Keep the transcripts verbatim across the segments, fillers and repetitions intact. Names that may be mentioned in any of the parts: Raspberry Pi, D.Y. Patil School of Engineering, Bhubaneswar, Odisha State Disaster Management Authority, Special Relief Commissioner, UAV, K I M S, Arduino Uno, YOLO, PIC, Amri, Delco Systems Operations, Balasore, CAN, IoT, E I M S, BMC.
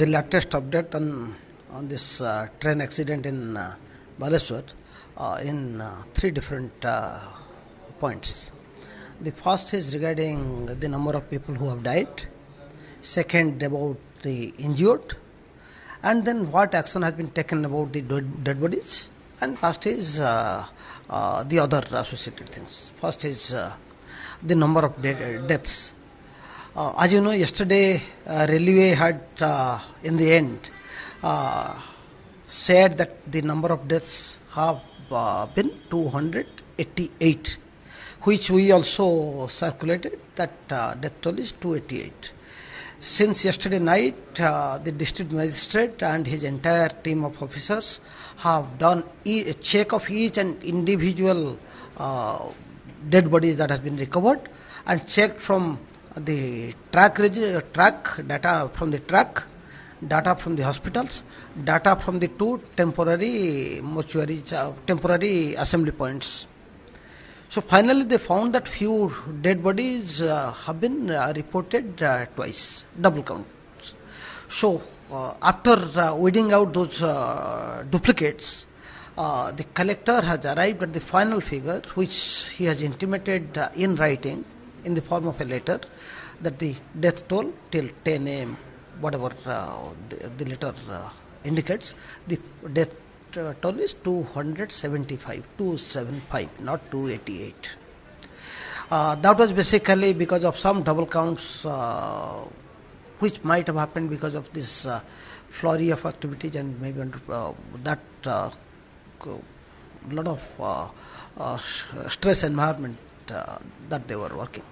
The latest update on, on this uh, train accident in uh, Balasore uh, in uh, three different uh, points. The first is regarding the number of people who have died, second about the injured, and then what action has been taken about the dead bodies, and last is uh, uh, the other associated things. First is uh, the number of de deaths. Uh, as you know, yesterday uh, railway had uh, in the end uh, said that the number of deaths have uh, been two hundred eighty-eight, which we also circulated that uh, death toll is two hundred eighty-eight. Since yesterday night, uh, the district magistrate and his entire team of officers have done e a check of each and individual uh, dead bodies that has been recovered, and checked from the track track data from the track, data from the hospitals, data from the two temporary mortuary temporary assembly points. So finally, they found that few dead bodies uh, have been uh, reported uh, twice, double count. So uh, after uh, weeding out those uh, duplicates, uh, the collector has arrived at the final figure, which he has intimated uh, in writing, in the form of a letter, that the death toll till ten A M, whatever uh, the, the letter uh, indicates, the death uh, toll is two hundred seventy-five, two seventy-five, not two hundred eighty-eight. Uh, that was basically because of some double counts, uh, which might have happened because of this uh, flurry of activities, and maybe under, uh, that uh, lot of uh, uh, stress environment uh, that they were working.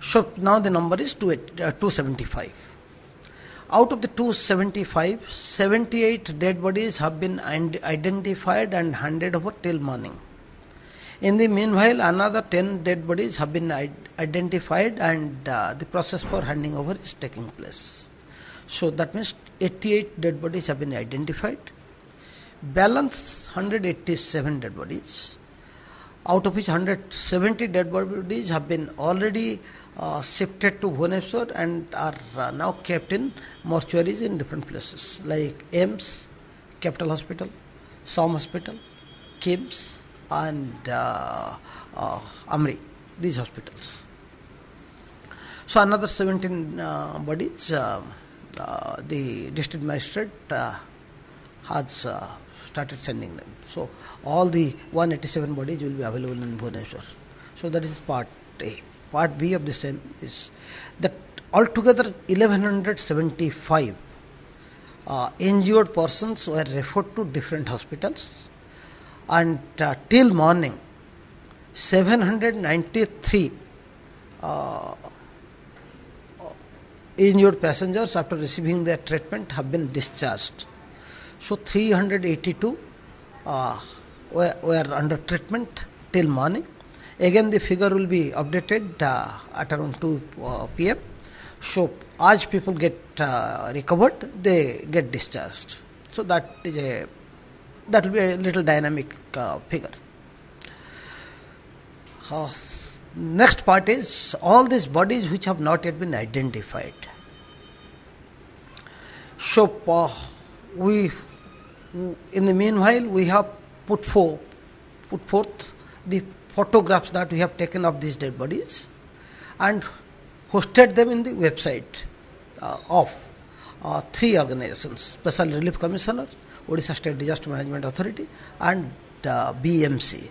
So now the number is two seventy-five. Out of the two seventy-five, seventy-eight dead bodies have been identified and handed over till morning. In the meanwhile, another ten dead bodies have been identified, and uh, the process for handing over is taking place. So that means eighty-eight dead bodies have been identified. Balance one hundred eighty-seven dead bodies, out of which one hundred seventy dead bodies have been already uh, shifted to Bhubaneswar and are uh, now kept in mortuaries in different places like E I M S, Capital Hospital, Som Hospital, K I M S and uh, uh, Amri, these hospitals. So another seventeen uh, bodies, uh, uh, the district magistrate uh, has uh, started sending them. So all the one hundred eighty-seven bodies will be available in Bhubaneswar. So that is part A. Part B of the same is that altogether eleven seventy-five uh, injured persons were referred to different hospitals, and uh, till morning seven hundred ninety-three uh, injured passengers, after receiving their treatment, have been discharged. So three hundred eighty-two uh, were, were under treatment till morning. Again, the figure will be updated uh, at around two P M So as people get uh, recovered, they get discharged. So that is a that will be a little dynamic uh, figure. Uh, next part is all these bodies which have not yet been identified. So uh, we. In the meanwhile, we have put forth, put forth the photographs that we have taken of these dead bodies and hosted them in the website uh, of uh, three organizations, Special Relief Commissioner, Odisha State Disaster Management Authority and uh, B M C.